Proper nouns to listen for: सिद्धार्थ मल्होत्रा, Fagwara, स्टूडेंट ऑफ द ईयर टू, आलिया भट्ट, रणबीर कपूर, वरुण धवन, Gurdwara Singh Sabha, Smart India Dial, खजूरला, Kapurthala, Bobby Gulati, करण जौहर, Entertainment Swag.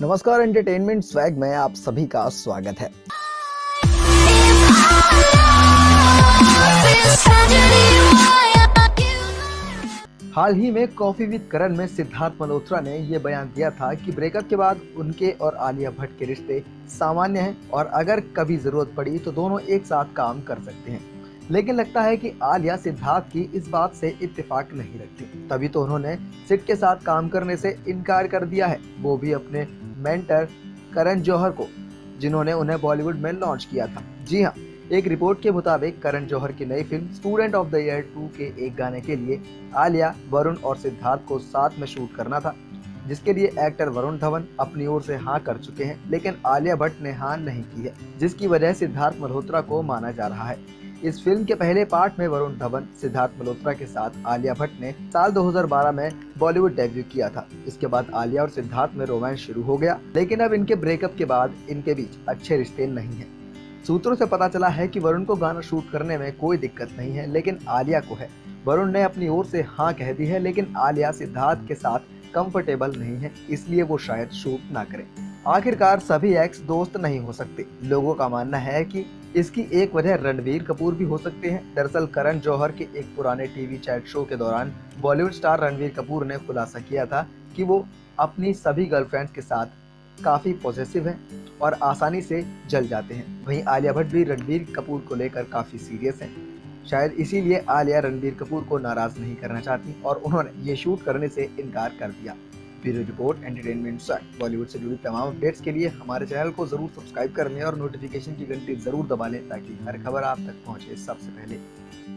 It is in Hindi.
नमस्कार, एंटरटेनमेंट स्वैग में आप सभी का स्वागत है। हाल ही में कॉफी विद करण में सिद्धार्थ मल्होत्रा ने यह बयान दिया था कि ब्रेकअप के बाद उनके और आलिया भट्ट के रिश्ते सामान्य हैं और अगर कभी जरूरत पड़ी तो दोनों एक साथ काम कर सकते हैं। लेकिन लगता है कि आलिया सिद्धार्थ की इस बात से इत्तेफाक नहीं रखती, तभी तो उन्होंने सिड के साथ काम करने से इनकार कर दिया है, वो भी अपने मेंटर करण जौहर को, जिन्होंने उन्हें बॉलीवुड में लॉन्च किया था। जी हाँ, एक रिपोर्ट के मुताबिक करण जौहर की नई film student of the year 2 के एक गाने के लिए आलिया, वरुण और सिद्धार्थ को साथ में शूट करना था, जिसके लिए एक्टर वरुण धवन अपनी ओर से हाँ कर चुके हैं, लेकिन आलिया भट्ट ने हाँ नहीं की है, जिसकी वजह सिद्धार्थ मल्होत्रा को माना जा रहा है। इस फिल्म के पहले पार्ट में वरुण धवन, सिद्धार्थ मल्होत्रा के साथ आलिया भट्ट ने साल 2012 में बॉलीवुड डेब्यू किया था। इसके बाद आलिया और सिद्धार्थ में रोमांस शुरू हो गया, लेकिन अब इनके ब्रेकअप के बाद इनके बीच अच्छे रिश्ते नहीं हैं। सूत्रों से पता चला है कि वरुण को गाना शूट करने में कोई दिक्कत नहीं है, लेकिन आलिया को है। वरुण ने अपनी ओर से हाँ कह दी है, लेकिन आलिया सिद्धार्थ के साथ कम्फर्टेबल नहीं है, इसलिए वो शायद शूट ना करे। आखिरकार सभी एक्स दोस्त नहीं हो सकते। लोगों का मानना है कि इसकी एक वजह रणबीर कपूर भी हो सकते हैं। दरअसल करण जौहर के एक पुराने टीवी चैट शो के दौरान बॉलीवुड स्टार रणबीर कपूर ने खुलासा किया था कि वो अपनी सभी गर्लफ्रेंड्स के साथ काफ़ी पॉजिटिव हैं और आसानी से जल जाते हैं। वहीं आलिया भट्ट भी रणबीर कपूर को लेकर काफ़ी सीरियस हैं। शायद इसीलिए आलिया रणबीर कपूर को नाराज़ नहीं करना चाहती और उन्होंने ये शूट करने से इनकार कर दिया। Bureau report, entertainment swag. Bollywood से जुड़ी तमाम अपडेट्स के लिए हमारे चैनल को जरूर सब्सक्राइब कर लें और नोटिफिकेशन की घंटी जरूर दबा लें, ताकि हर खबर आप तक पहुंचे सबसे पहले।